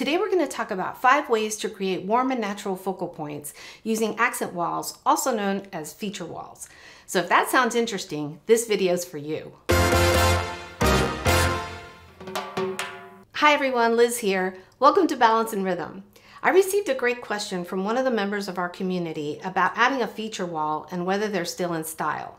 Today we're going to talk about 5 ways to create warm and natural focal points using accent walls, also known as feature walls. So if that sounds interesting, this video's for you. Hi everyone, Liz here. Welcome to Balance and Rhythm. I received a great question from one of the members of our community about adding a feature wall and whether they're still in style.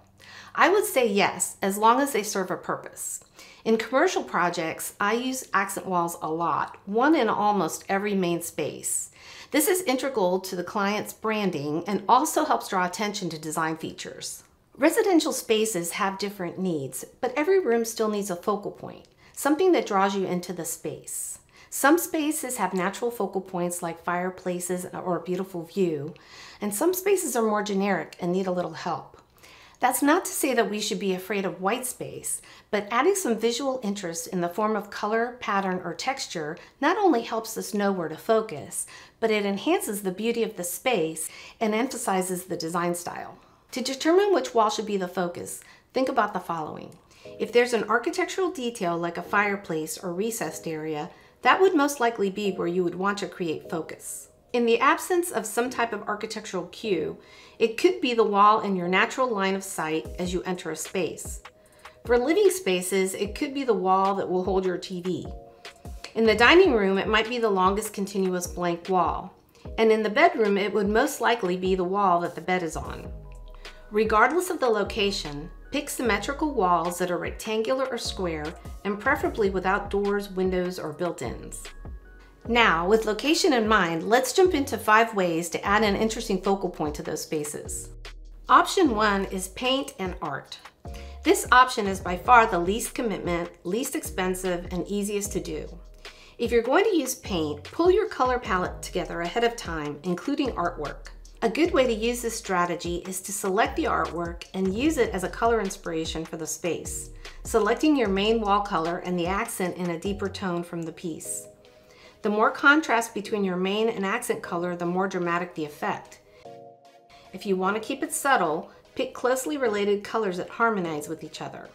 I would say yes, as long as they serve a purpose. In commercial projects, I use accent walls a lot, one in almost every main space. This is integral to the client's branding and also helps draw attention to design features. Residential spaces have different needs, but every room still needs a focal point, something that draws you into the space. Some spaces have natural focal points like fireplaces or a beautiful view, and some spaces are more generic and need a little help. That's not to say that we should be afraid of white space, but adding some visual interest in the form of color, pattern, or texture not only helps us know where to focus, but it enhances the beauty of the space and emphasizes the design style. To determine which wall should be the focus, think about the following. If there's an architectural detail like a fireplace or recessed area, that would most likely be where you would want to create focus. In the absence of some type of architectural cue, it could be the wall in your natural line of sight as you enter a space. For living spaces, it could be the wall that will hold your TV. In the dining room, it might be the longest continuous blank wall. And in the bedroom, it would most likely be the wall that the bed is on. Regardless of the location, pick symmetrical walls that are rectangular or square, and preferably without doors, windows, or built-ins. Now, with location in mind, let's jump into 5 ways to add an interesting focal point to those spaces. Option 1 is paint and art. This option is by far the least commitment, least expensive, and easiest to do. If you're going to use paint, pull your color palette together ahead of time, including artwork. A good way to use this strategy is to select the artwork and use it as a color inspiration for the space, selecting your main wall color and the accent in a deeper tone from the piece. The more contrast between your main and accent color, the more dramatic the effect. If you want to keep it subtle, pick closely related colors that harmonize with each other.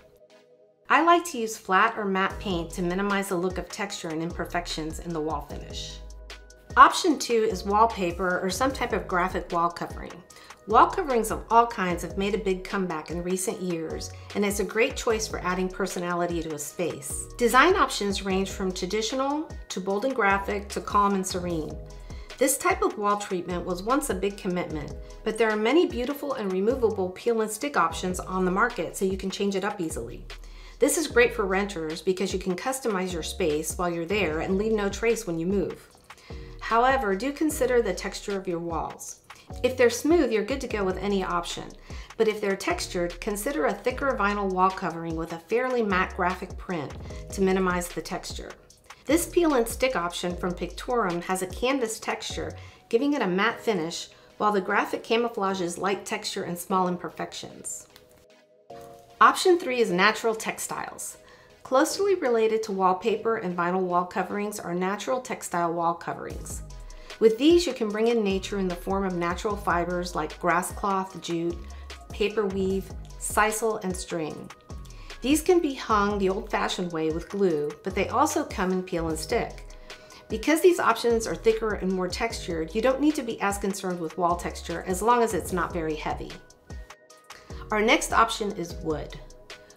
I like to use flat or matte paint to minimize the look of texture and imperfections in the wall finish. Option 2 is wallpaper or some type of graphic wall covering. Wall coverings of all kinds have made a big comeback in recent years, and it's a great choice for adding personality to a space. Design options range from traditional, to bold and graphic, to calm and serene. This type of wall treatment was once a big commitment, but there are many beautiful and removable peel and stick options on the market, so you can change it up easily. This is great for renters because you can customize your space while you're there and leave no trace when you move. However, do consider the texture of your walls. If they're smooth, you're good to go with any option, but if they're textured, consider a thicker vinyl wall covering with a fairly matte graphic print to minimize the texture. This peel and stick option from Pictorum has a canvas texture, giving it a matte finish, while the graphic camouflages light texture and small imperfections. Option 3 is natural textiles. Closely related to wallpaper and vinyl wall coverings are natural textile wall coverings. With these, you can bring in nature in the form of natural fibers like grass cloth, jute, paper weave, sisal, and string. These can be hung the old-fashioned way with glue, but they also come in peel and stick. Because these options are thicker and more textured, you don't need to be as concerned with wall texture as long as it's not very heavy. Our next option is wood.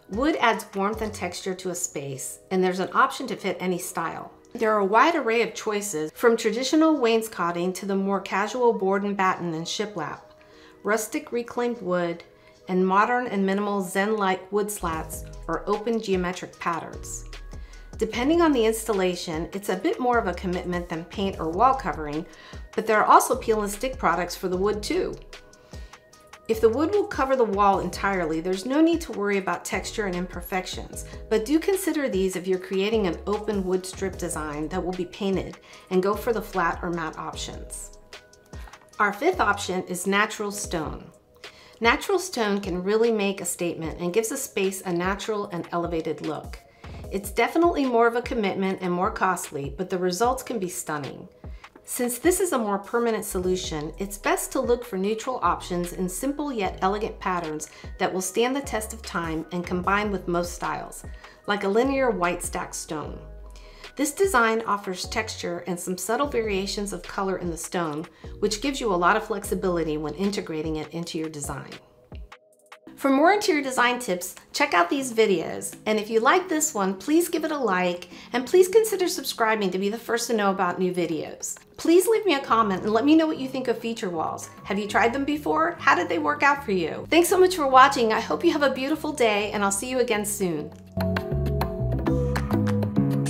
Wood adds warmth and texture to a space, and there's an option to fit any style. There are a wide array of choices, from traditional wainscoting to the more casual board and batten and shiplap, rustic reclaimed wood, and modern and minimal zen-like wood slats or open geometric patterns. Depending on the installation, it's a bit more of a commitment than paint or wall covering, but there are also peel and stick products for the wood too. If the wood will cover the wall entirely, there's no need to worry about texture and imperfections, but do consider these if you're creating an open wood strip design that will be painted, and go for the flat or matte options. Our 5th option is natural stone. Natural stone can really make a statement and gives a space a natural and elevated look. It's definitely more of a commitment and more costly, but the results can be stunning. Since this is a more permanent solution, it's best to look for neutral options in simple yet elegant patterns that will stand the test of time and combine with most styles, like a linear white stacked stone. This design offers texture and some subtle variations of color in the stone, which gives you a lot of flexibility when integrating it into your design. For more interior design tips, check out these videos. And if you like this one, please give it a like, and please consider subscribing to be the first to know about new videos. Please leave me a comment and let me know what you think of feature walls. Have you tried them before? How did they work out for you? Thanks so much for watching. I hope you have a beautiful day, and I'll see you again soon.